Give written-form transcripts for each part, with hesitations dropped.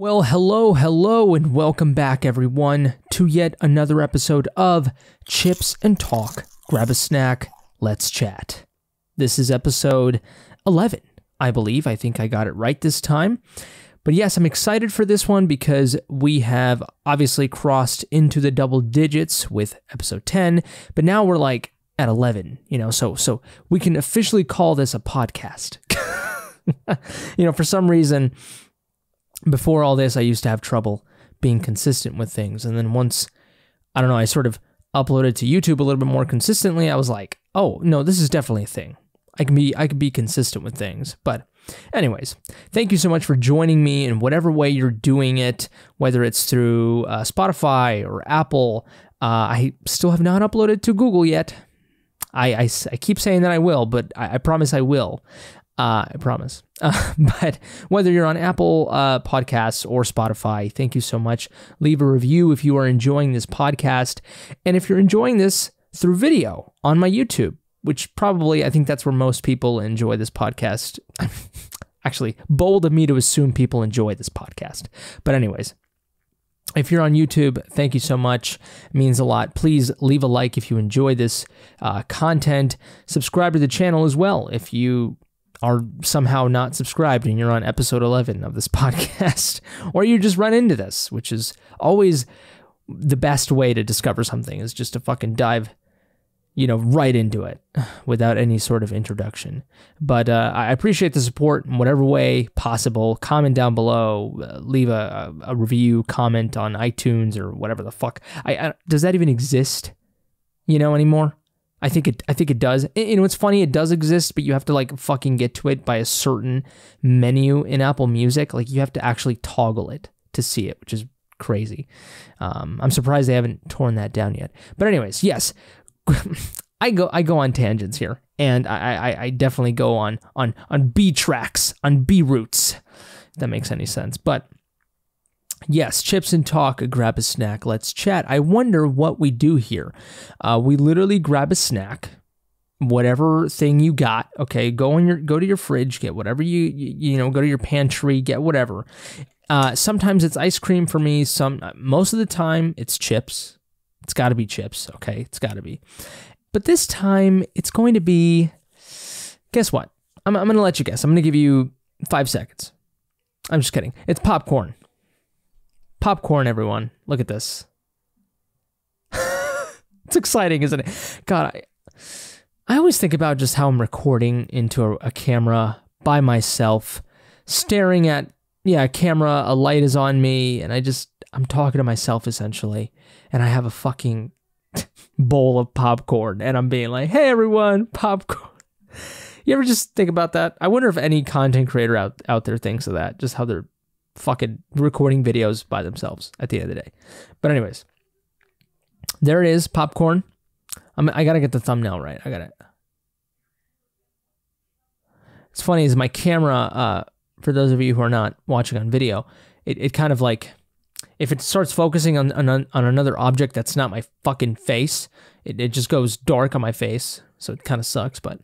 Well, hello, and welcome back, everyone, to yet another episode of Chips and Talk. Grab a snack, let's chat. This is episode 11, I believe. I think I got it right this time. But yes, I'm excited for this one because we have obviously crossed into the double digits with episode 10, but now we're like at 11, so we can officially call this a podcast. For some reason, before all this, I used to have trouble being consistent with things. And then once, I don't know, I sort of uploaded to YouTube a little bit more consistently, I was like, oh, no, this is definitely a thing. I can be consistent with things. But anyways, thank you so much for joining me in whatever way you're doing it, whether it's through Spotify or Apple. I still have not uploaded to Google yet. I keep saying that I will, but I promise I will. I promise. But whether you're on Apple Podcasts or Spotify, thank you so much. Leave a review if you are enjoying this podcast. And if you're enjoying this through video on my YouTube, which probably, I think that's where most people enjoy this podcast. Actually, bold of me to assume people enjoy this podcast. But anyways, if you're on YouTube, thank you so much. It means a lot. Please leave a like if you enjoy this content. Subscribe to the channel as well if you are somehow not subscribed and you're on episode 11 of this podcast, or you just run into this, which is always the best way to discover something, is just to fucking dive, right into it without any sort of introduction. But I appreciate the support in whatever way possible. Comment down below, leave a review, comment on iTunes or whatever the fuck. Does that even exist, anymore? I think it does. It's funny, it does exist, but you have to fucking get to it by a certain menu in Apple Music. You have to actually toggle it to see it, which is crazy. I'm surprised they haven't torn that down yet. But anyways, yes, I go on tangents here, and I definitely go on B tracks, on B routes, if that makes any sense. But yes, Chips and Talk, grab a snack, let's chat. I wonder what we do here. We literally grab a snack, whatever thing you got. Okay, go to your fridge, get whatever you go to your pantry, get whatever. Sometimes it's ice cream for me. Most of the time it's chips. It's got to be chips. Okay, it's got to be. But this time it's going to be. Guess what? I'm gonna let you guess. I'm gonna give you 5 seconds. I'm just kidding. It's popcorn. Popcorn, everyone. Look at this. It's exciting, isn't it? God, I always think about just how I'm recording into a camera by myself, staring at, a camera, a light is on me, and I'm talking to myself, essentially, and I have a fucking bowl of popcorn, and I'm being like, hey, everyone, popcorn. You ever just think about that? I wonder if any content creator out there thinks of that, just how they're fucking recording videos by themselves at the end of the day. But anyways, there it is, popcorn. I gotta get the thumbnail right. It's funny, is my camera, for those of you who are not watching on video, it kind of if it starts focusing on another object that's not my fucking face, it just goes dark on my face, so it kind of sucks, but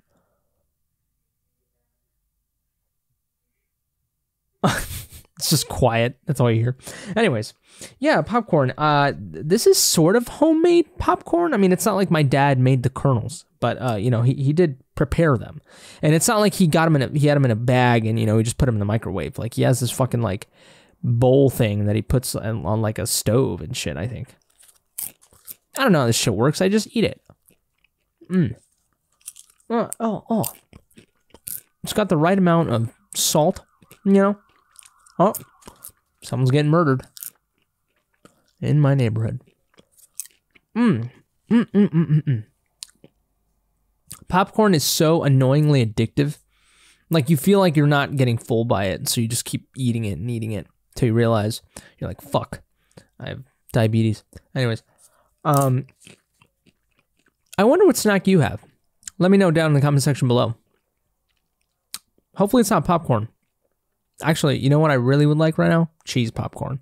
it's just quiet. That's all you hear. Anyways, yeah, popcorn. This is sort of homemade popcorn. I mean, it's not like my dad made the kernels, but he did prepare them, and it's not like he had them in a bag and he just put them in the microwave. He has this fucking bowl thing that he puts on a stove and shit. I think. I don't know how this shit works. I just eat it. Oh. It's got the right amount of salt. Oh, someone's getting murdered in my neighborhood. Popcorn is so annoyingly addictive. You feel like you're not getting full by it, so you just keep eating it and eating it until you realize you're like, fuck, I have diabetes. Anyways, I wonder what snack you have. Let me know down in the comment section below. Hopefully it's not popcorn. Actually, you know what I really would like right now? Cheese popcorn.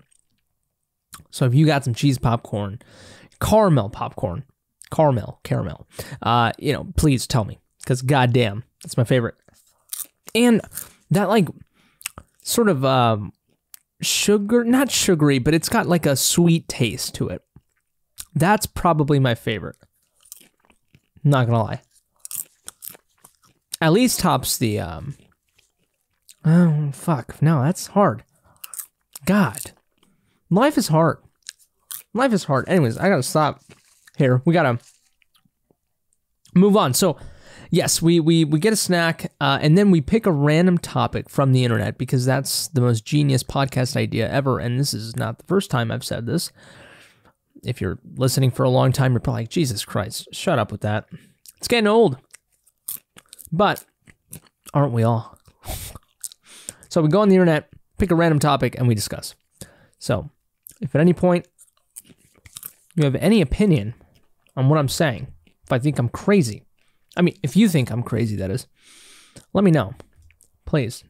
So if you got some cheese popcorn, caramel, please tell me, because goddamn, that's my favorite. And that sort of sugar, not sugary, but it's got like a sweet taste to it. That's probably my favorite. Not gonna lie. At least tops the, oh, fuck. No, that's hard. God. Life is hard. Life is hard. Anyways, I gotta stop here. We gotta move on. So, yes, we get a snack, and then we pick a random topic from the internet, because that's the most genius podcast idea ever, and this is not the first time I've said this. If you're listening for a long time, you're probably like, Jesus Christ, shut up with that. It's getting old. But aren't we all? So we go on the internet, pick a random topic, and we discuss. So if at any point you have any opinion on what I'm saying, if I think I'm crazy, I mean, if you think I'm crazy, that is, let me know, please.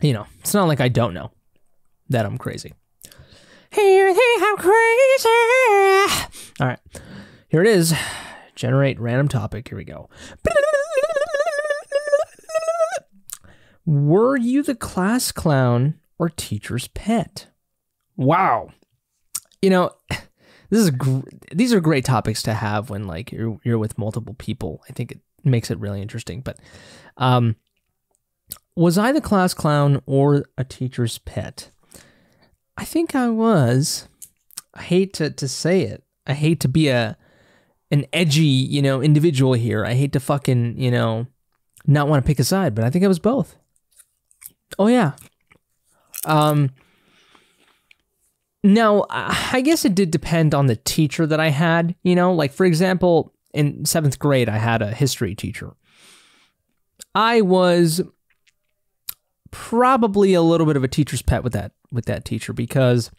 You know, it's not like I don't know that I'm crazy. Hey, you think I'm crazy? All right, here it is. Generate random topic. Here we go. Were you the class clown or teacher's pet? Wow. You know, this is these are great topics to have when, like, you're with multiple people. I think it makes it really interesting. But was I the class clown or a teacher's pet? I think I was. I hate to say it. I hate to be an edgy, you know, individual here. I hate to fucking, you know, not want to pick a side, but I think I was both. Oh, yeah. Now, I guess it did depend on the teacher that I had, you know, like, for example, in 7th grade, I had a history teacher. I was probably a little bit of a teacher's pet with that teacher, because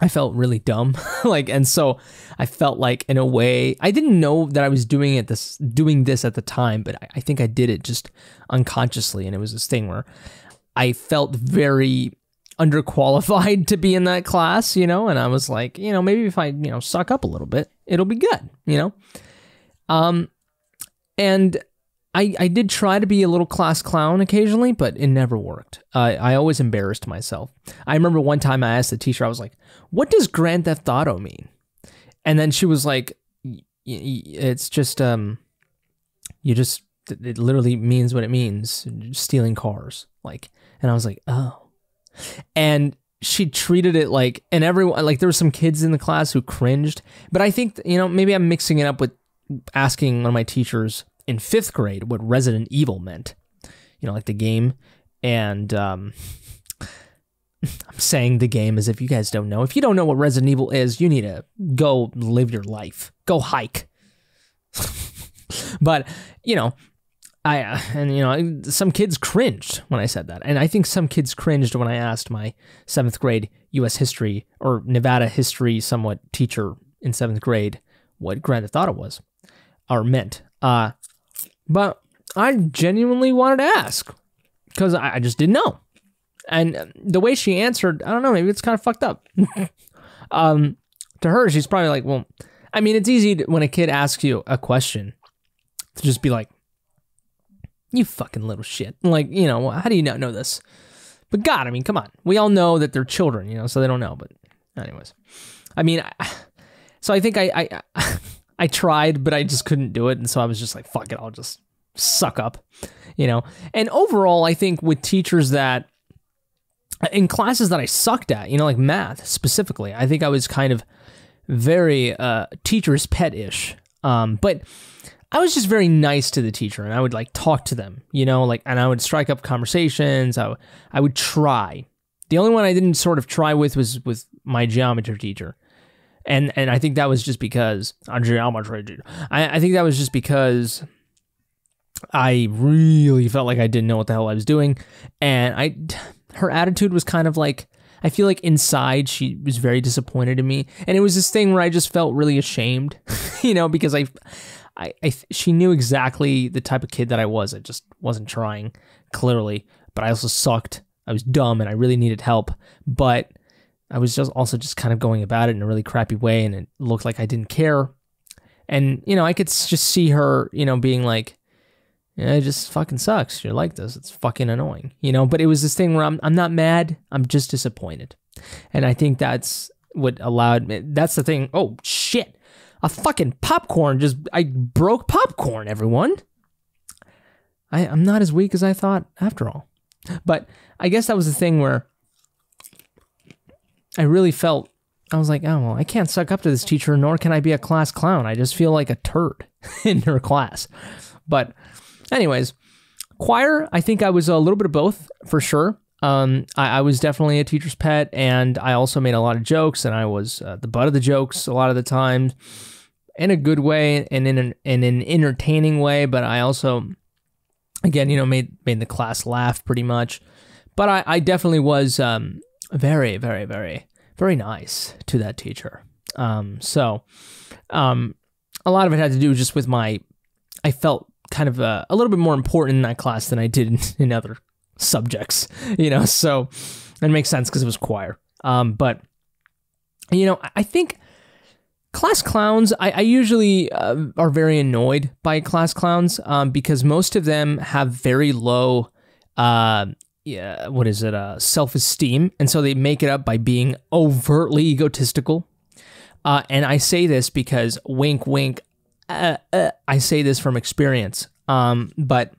I felt really dumb. Like, and so I felt like, in a way, I didn't know that I was doing this at the time, but I think I did it just unconsciously. And it was this thing where I felt very underqualified to be in that class, you know, and I was like, you know, maybe if I, you know, suck up a little bit, it'll be good, you know? And I did try to be a little class clown occasionally, but it never worked. I always embarrassed myself. I remember one time I asked the teacher, I was like, what does Grand Theft Auto mean? And then she was like, it's just, it literally means what it means, stealing cars. Like, and I was like, oh. And she treated it like, and everyone, like, there were some kids in the class who cringed, but I think, you know, maybe I'm mixing it up with asking one of my teachers in 5th grade what Resident Evil meant, you know, like the game. And I'm saying the game as if you guys don't know. If you don't know what Resident Evil is, you need to go live your life, go hike. But, you know, some kids cringed when I said that. And I think some kids cringed when I asked my 7th grade U.S. history or Nevada history somewhat teacher in 7th grade what Grand Theft Auto was or meant. But I genuinely wanted to ask, because I just didn't know. And the way she answered, I don't know, maybe it's kind of fucked up. To her, she's probably like, well, I mean, it's easy to, when a kid asks you a question, to just be like, you fucking little shit. Like, you know, how do you not know this? But God, I mean, come on. We all know that they're children, you know, so they don't know. But anyways, I mean, so I think I tried, but I just couldn't do it. And so I was just like, fuck it, I'll just suck up, you know. And overall, I think with teachers that, in classes that I sucked at, you know, like math specifically, I think I was kind of very teacher's pet-ish. But I was just very nice to the teacher, and I would, like, talk to them, you know, like, and I would strike up conversations. I would try. The only one I didn't sort of try with was with my geometry teacher. And I think that was just because I think that was just because I really felt like I didn't know what the hell I was doing. And her attitude was kind of like, I feel like inside she was very disappointed in me. And it was this thing where I just felt really ashamed, you know, because she knew exactly the type of kid that I was. I just wasn't trying, clearly, but I also sucked. I was dumb and I really needed help, but I was just also just kind of going about it in a really crappy way, and it looked like I didn't care. And, you know, I could just see her, you know, being like, yeah, it just fucking sucks. You're like this. It's fucking annoying, you know? But it was this thing where I'm not mad. I'm just disappointed. And I think that's what allowed me. That's the thing. Oh, shit. A fucking popcorn just, I broke popcorn, everyone. I'm not as weak as I thought after all. But I guess that was the thing where I really felt, I was like, oh, well, I can't suck up to this teacher, nor can I be a class clown. I just feel like a turd in her class. But anyways, choir, I think I was a little bit of both for sure. I was definitely a teacher's pet, and I also made a lot of jokes, and I was the butt of the jokes a lot of the time, in a good way and in an entertaining way. But I also, again, you know, made the class laugh pretty much. But I definitely was very, very, very, very nice to that teacher. So a lot of it had to do just with my, I felt kind of a little bit more important in that class than I did in other subjects, you know, so it makes sense because it was choir. But, you know, I think class clowns, I usually are very annoyed by class clowns because most of them have very low, self-esteem. And so they make it up by being overtly egotistical. And I say this because, wink, wink, I say this from experience. But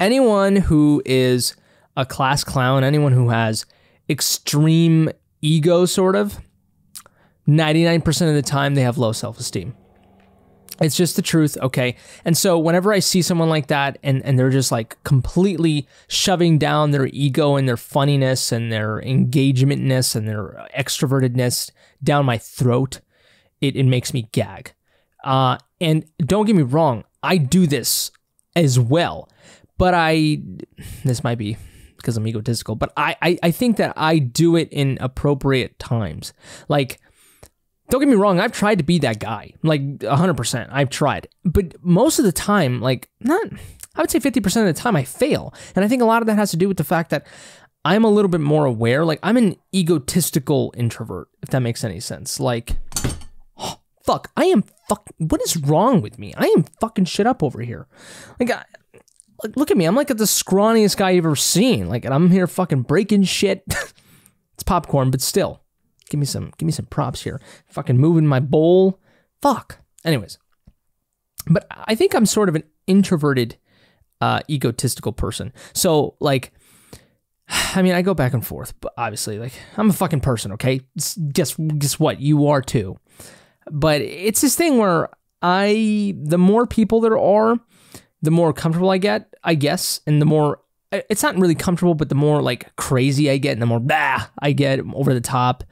anyone who is a class clown, anyone who has extreme ego, sort of, 99% of the time they have low self-esteem. It's just the truth, okay? And so whenever I see someone like that and they're just like completely shoving down their ego and their funniness and their engagementness and their extrovertedness down my throat, it makes me gag. And don't get me wrong, I do this as well. But this might be because I'm egotistical, but I think that I do it in appropriate times. Like, don't get me wrong, I've tried to be that guy, like 100%, I've tried. But most of the time, like I would say 50% of the time I fail. And I think a lot of that has to do with the fact that I'm a little bit more aware, like I'm an egotistical introvert, if that makes any sense. Like, oh, fuck, I am fucking, what is wrong with me? I am fucking shit up over here. Like, look at me. I'm like the scrawniest guy you've ever seen. Like, and I'm here fucking breaking shit. It's popcorn, but still. Give me some props here. Fucking moving my bowl. Fuck. Anyways. But I think I'm sort of an introverted, egotistical person. So, like, I mean, I go back and forth, but obviously, like, I'm a fucking person, okay? Guess what? You are too. But it's this thing where the more people there are, the more comfortable I get, I guess, and the more, it's not really comfortable, but the more like crazy I get and the more bah I get, over the top.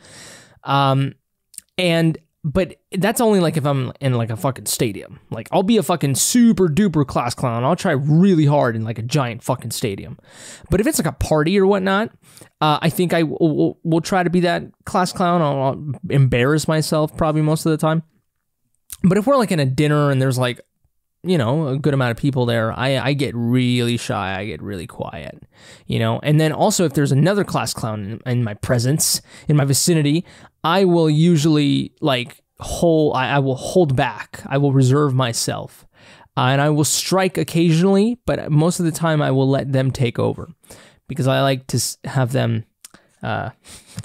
But that's only like if I'm in like a fucking stadium. Like, I'll be a fucking super duper class clown. I'll try really hard in like a giant fucking stadium. But if it's like a party or whatnot, I think I will try to be that class clown. I'll embarrass myself probably most of the time. But if we're like in a dinner and there's like, you know, a good amount of people there, I get really shy, I get really quiet, you know. And then also, if there's another class clown in my presence, in my vicinity, I will usually like I will hold back, I will reserve myself, and I will strike occasionally, but most of the time I will let them take over, because I like to have them, I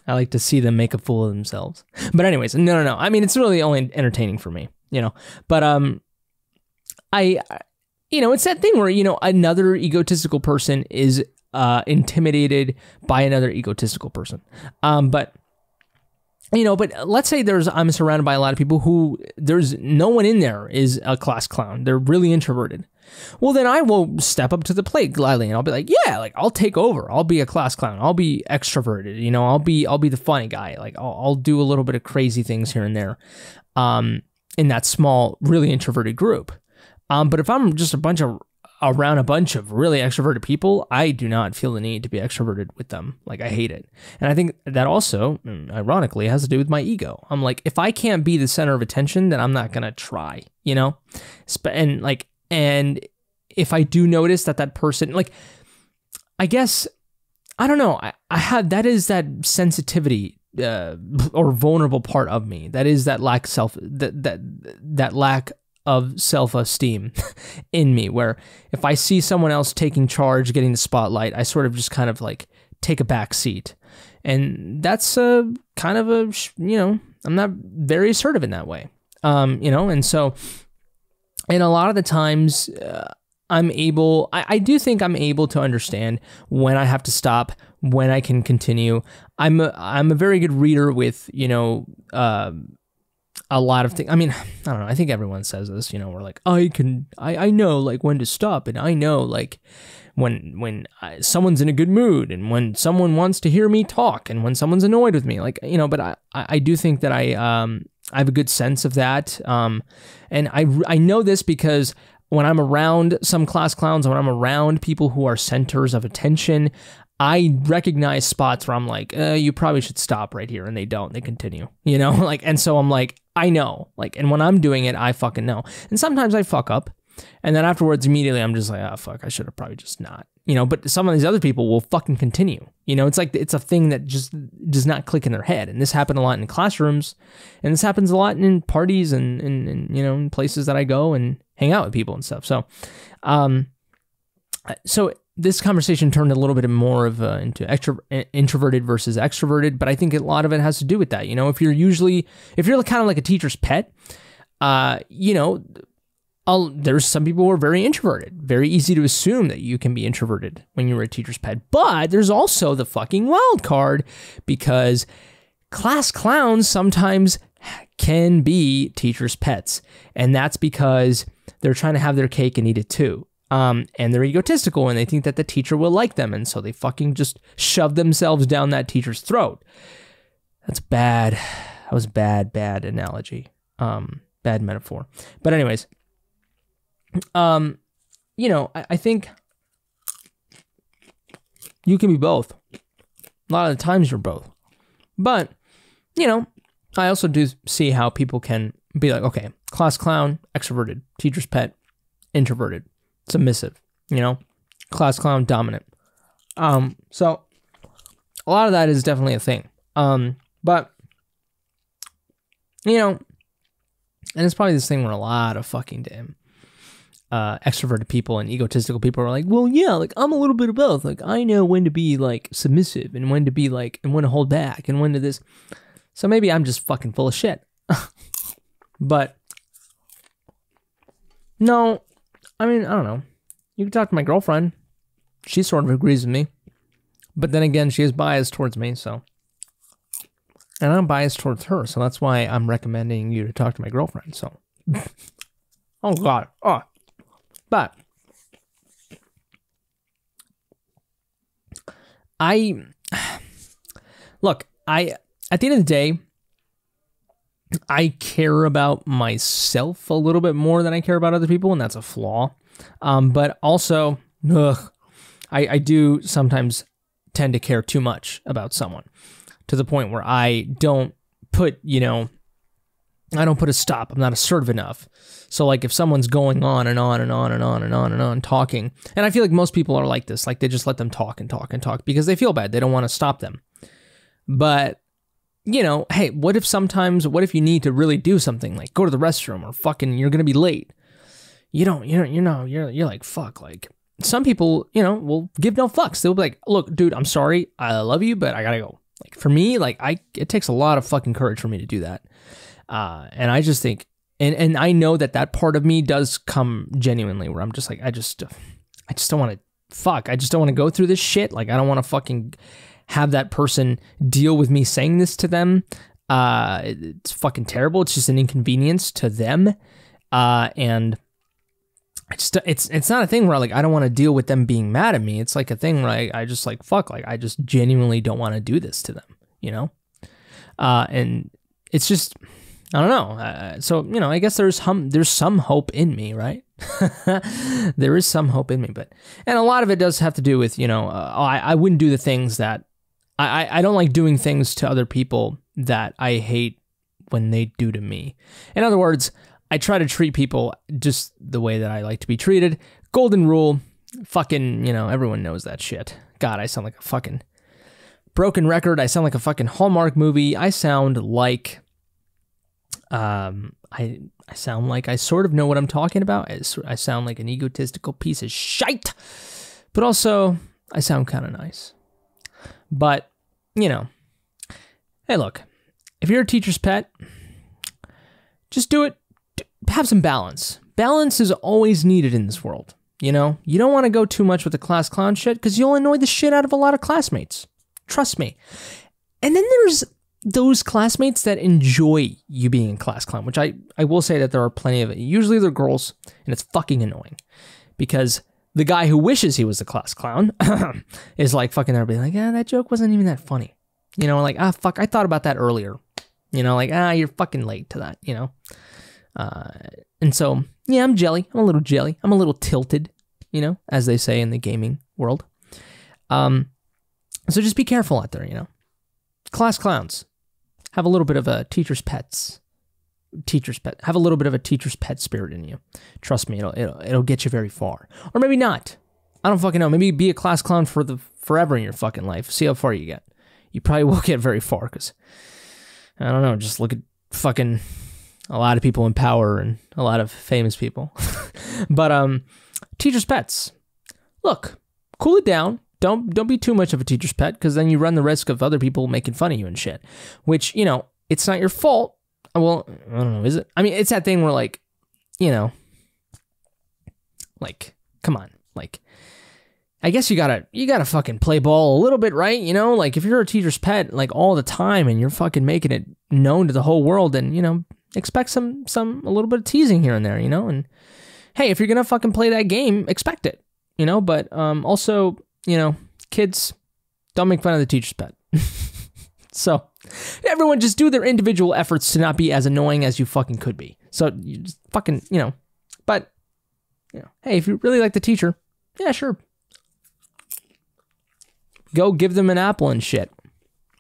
like to see them make a fool of themselves. But anyways, no, I mean, it's really only entertaining for me, you know. But you know, it's that thing where, you know, another egotistical person is intimidated by another egotistical person. But, you know, but let's say I'm surrounded by a lot of people who there's no one in there is a class clown. They're really introverted. Well, then I will step up to the plate gladly, and I'll be like, yeah, like I'll take over. I'll be a class clown. I'll be extroverted. You know, I'll be the funny guy. Like I'll do a little bit of crazy things here and there, in that small, really introverted group. But if I'm just around a bunch of really extroverted people, I do not feel the need to be extroverted with them. Like, I hate it. And I think that also, ironically, has to do with my ego. I'm like, if I can't be the center of attention, then I'm not going to try, you know? And like, and if I do notice that person, like, I guess, I don't know. I have, that is that sensitivity or vulnerable part of me. That is that lack of of self-esteem in me, where if I see someone else taking charge, getting the spotlight, I sort of just kind of like take a back seat. And that's a kind of a, you know, I'm not very assertive in that way, you know? And so, and a lot of the times I do think I'm able to understand when I have to stop, when I can continue. I'm a very good reader with, you know, a lot of things. I mean, I don't know. I think everyone says this, you know, we're like, I know like when to stop, and I know like when someone's in a good mood, and when someone wants to hear me talk, and when someone's annoyed with me, like, you know, but I do think that I have a good sense of that. And I know this because when I'm around some class clowns, when I'm around people who are centers of attention, I recognize spots where I'm like, you probably should stop right here. And they don't, they continue, you know, like, and so I'm like, I know, like, and when I'm doing it, I fucking know. And sometimes I fuck up, and then afterwards, immediately I'm just like, oh, fuck, I should have probably just not, you know, but some of these other people will fucking continue, you know, it's like, it's a thing that just does not click in their head. And this happened a lot in classrooms, and this happens a lot in parties and you know, in places that I go and hang out with people and stuff. So, this conversation turned a little bit more of into introverted versus extroverted, but I think a lot of it has to do with that. You know, if you're kind of like a teacher's pet, you know, there's some people who are very introverted, very easy to assume that you can be introverted when you were a teacher's pet. But there's also the fucking wild card, because class clowns sometimes can be teacher's pets, and that's because they're trying to have their cake and eat it too. And they're egotistical, and they think that the teacher will like them, and so they fucking just shove themselves down that teacher's throat. That's bad. That was bad analogy. Bad metaphor. But anyways, you know, I think you can be both. A lot of the times you're both. But, you know, I also do see how people can be like, okay, class clown, extroverted, teacher's pet, introverted, submissive, you know, class clown, dominant. So a lot of that is definitely a thing. But, you know, and it's probably this thing where a lot of fucking damn extroverted people and egotistical people are like, well, yeah, like I'm a little bit of both. Like I know when to be like submissive, and when to be like, and when to hold back, and when to this. So maybe I'm just fucking full of shit. But no, I mean, I don't know. You can talk to my girlfriend. She sort of agrees with me. But then again, she is biased towards me, so. And I'm biased towards her, so that's why I'm recommending you to talk to my girlfriend, so. Oh, God. Oh. But at the end of the day, I care about myself a little bit more than I care about other people, and that's a flaw. But also, I do sometimes tend to care too much about someone, to the point where I don't put, you know, I don't put a stop. I'm not assertive enough. So like if someone's going on and on and on and on and on and on talking, and I feel like most people are like this, like they just let them talk and talk and talk because they feel bad. They don't want to stop them. But you know, hey, what if you need to really do something, like go to the restroom, or fucking you're going to be late? You're like, fuck, like some people, you know, will give no fucks. They'll be like, look, dude, I'm sorry. I love you, but I got to go. Like for me, like it takes a lot of fucking courage for me to do that. And I just think, and I know that that part of me does come genuinely, where I'm just like, I just don't want to fuck. I just don't want to go through this shit. Like I don't want to fucking have that person deal with me saying this to them. It's fucking terrible. It's just an inconvenience to them. And it's not a thing where like, I don't want to deal with them being mad at me. It's like a thing where I just like, fuck, like I just genuinely don't want to do this to them, you know? And it's just, I don't know. So, you know, I guess there's some hope in me, right? There is some hope in me, but, and a lot of it does have to do with, you know, I wouldn't do the things that, I don't like doing things to other people that I hate when they do to me. In other words, I try to treat people just the way that I like to be treated. Golden rule, fucking, you know, everyone knows that shit. God, I sound like a fucking broken record. I sound like a fucking Hallmark movie. I sound like I sound like I sort of know what I'm talking about. I sound like an egotistical piece of shite, but also I sound kind of nice. But, you know, hey, look, if you're a teacher's pet, just do it. Have some balance. Balance is always needed in this world. You know, you don't want to go too much with the class clown shit because you'll annoy the shit out of a lot of classmates. Trust me. And then there's those classmates that enjoy you being a class clown, which I will say that there are plenty of it. Usually they're girls, and it's fucking annoying because the guy who wishes he was the class clown is like fucking everybody like, ah, that joke wasn't even that funny. You know, like, ah, fuck, I thought about that earlier. You know, like, ah, you're fucking late to that, you know. And so, yeah, I'm jelly. I'm a little jelly. I'm a little tilted, you know, as they say in the gaming world. So just be careful out there, you know. Class clowns. Have a little bit of a teacher's pet. Have a little bit of a teacher's pet spirit in you. Trust me, it'll get you very far. Or maybe not. I don't fucking know. Maybe be a class clown for the forever in your fucking life. See how far you get. You probably will get very far because, I don't know, just look at fucking a lot of people in power and a lot of famous people. But teacher's pets. Look, cool it down. Don't be too much of a teacher's pet because then you run the risk of other people making fun of you and shit. Which, you know, it's not your fault. Well, I don't know, is it? I mean, it's that thing where, like, you know, like, come on. Like, I guess you gotta fucking play ball a little bit, right? You know, like, if you're a teacher's pet, like, all the time and you're fucking making it known to the whole world, then, you know, expect a little bit of teasing here and there, you know? And, hey, if you're gonna fucking play that game, expect it, you know? But also, you know, kids, don't make fun of the teacher's pet. So, everyone just do their individual efforts to not be as annoying as you fucking could be. So, you just fucking, you know, but, you know, hey, if you really like the teacher, yeah, sure. Go give them an apple and shit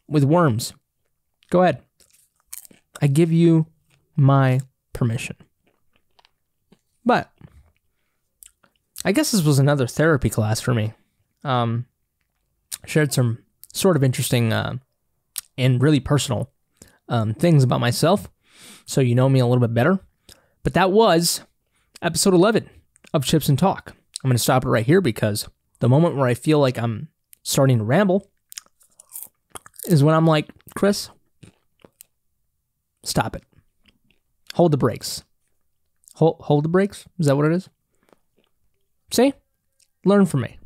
with worms. Go ahead. I give you my permission. But, I guess this was another therapy class for me. Shared some sort of interesting, and really personal things about myself, so you know me a little bit better. But that was episode 11 of Chips and Talk. I'm going to stop it right here because the moment where I feel like I'm starting to ramble is when I'm like, Chris, stop it. Hold the brakes. Hold the brakes? Is that what it is? See? Learn from me.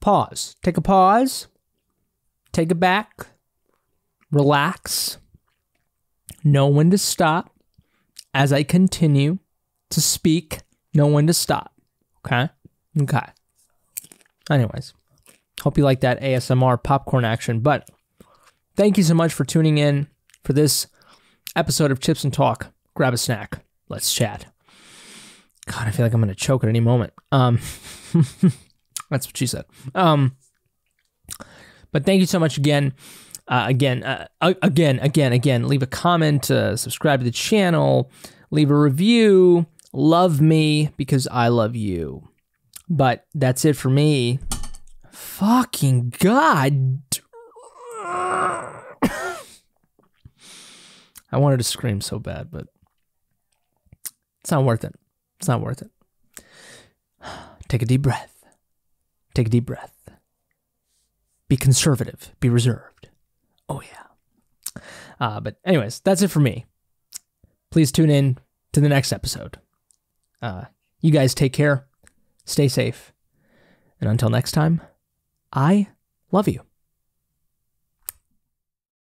Pause. Take a pause. Take it back, relax, know when to stop. As I continue to speak, know when to stop, okay? Okay. Anyways, hope you like that ASMR popcorn action, but thank you so much for tuning in for this episode of Chips and Talk. Grab a snack. Let's chat. God, I feel like I'm going to choke at any moment. That's what she said. But thank you so much again. Leave a comment, subscribe to the channel, leave a review, love me because I love you. But that's it for me. Fucking God. I wanted to scream so bad, but it's not worth it. It's not worth it. Take a deep breath. Take a deep breath. Be conservative. Be reserved. Oh, yeah. But anyways, that's it for me. Please tune in to the next episode. You guys take care. Stay safe. And until next time, I love you.